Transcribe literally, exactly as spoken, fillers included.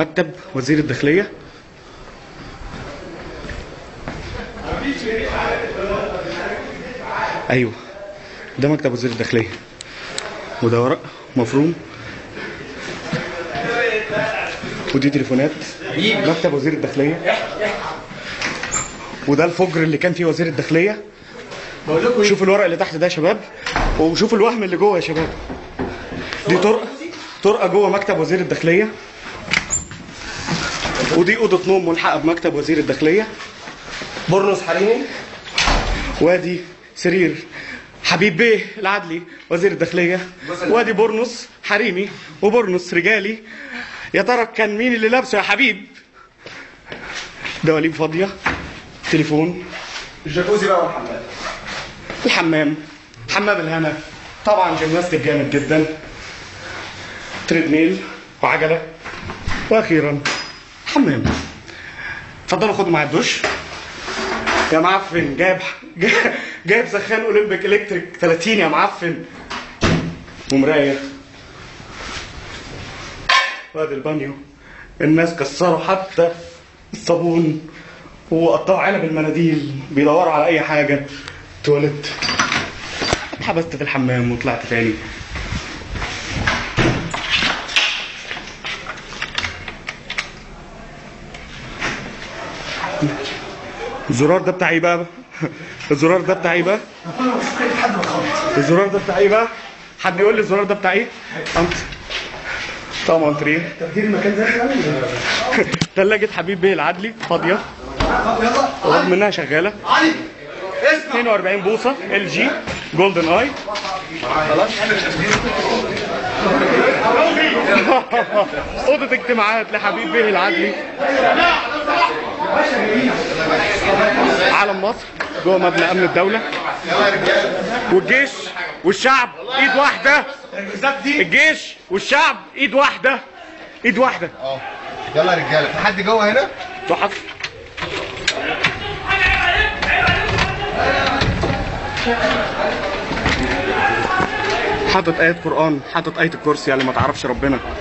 مكتب وزير الداخلية. ايوه ده مكتب وزير الداخلية، وده ورق مفروم، ودي تليفونات مكتب وزير الداخلية، وده الفجر اللي كان فيه وزير الداخلية. شوف الورق اللي تحت ده يا شباب، وشوف الوهم اللي جوه يا شباب. دي طرقة طرقة جوه مكتب وزير الداخلية، ودي أوضة نوم ملحقة بمكتب وزير الداخلية، برنس حريمي، وادي سرير حبيب بيه العدلي وزير الداخلية، وادي برنس حريمي وبرنس رجالي. يا ترى كان مين اللي لابسه يا حبيب؟ دواليب فاضية، تليفون، الجاكوزي بقى والحمام، الحمام حمام الهنا طبعا، جيمناستيك جامد جدا، تريد ميل وعجلة، وأخيرا حمام. اتفضلوا خدوا معايا الدش يا معفن. جايب جايب سخان اولمبيك الكتريك ثلاثين يا معفن، ومرايه، وادي البانيو. الناس كسروا حتى الصابون وقطعوا علب المناديل، بيدوروا على اي حاجه. تواليت، اتحبست في الحمام وطلعت تاني. الزرار ده بتاع ايه بقى؟ الزرار ده بتاع ايه بقى؟ الزرار ده بتاع ايه بقى؟ حد يقول لي الزرار ده بتاع ايه؟ انت طبعا انتريه، تبديل المكان ده. ثلاجة حبيب بيه العدلي فاضية، رغم انها شغالة، اثنين واربعين بوصة ال جي جولدن اي. خلاص أوضة اجتماعات لحبيب بيه العدلي. علم مصر جوه مبنى امن الدوله، والجيش والشعب ايد واحده. الجيش والشعب ايد واحده، ايد واحده. اه يلا يا رجاله، في حد جوه هنا؟ تحف. حاطط ايه قران، حاطط ايه الكرسي اللي ما تعرفش ربنا.